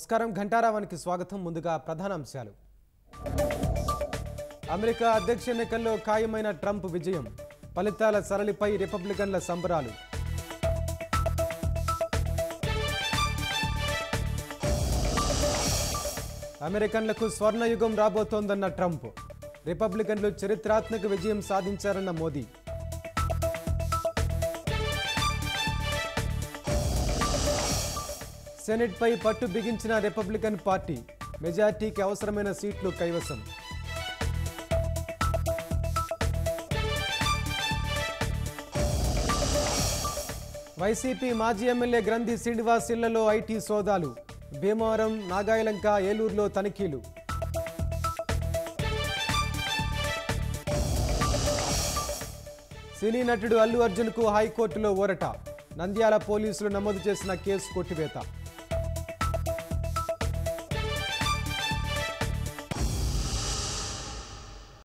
నమస్కారం ఘంటారావానికి స్వాగతం ముందుగా ప్రధాన అంశాలు అమెరికా అధ్యక్ష ఎన్నికల్లో ఖాయమైన ట్రంప్ విజయం ఫలితాల సరళిపై రిపబ్లికన్ల సంబరాలు అమెరికన్లకు స్వర్ణయుగం రాబోతోందన్న ట్రంప్ రిపబ్లికన్లు చరిత్రాత్మక విజయం సాధించారన్న మోదీ సెనెట్ పై పట్టు బిగించిన రిపబ్లికన్ పార్టీ మెజారిటీకి అవసరమైన సీట్లు కైవసం వైసీపీ మాజీ ఎమ్మెల్యే గ్రంథి శ్రీనివాస్ ఇళ్లలో ఐటీ సోదాలు భీమవరం నాగాయలంక ఏలూరులో తనిఖీలు సినీ నటుడు అల్లు అర్జున్కు హైకోర్టులో ఊరట నంద్యాల పోలీసులు నమోదు చేసిన కేసు కొట్టివేత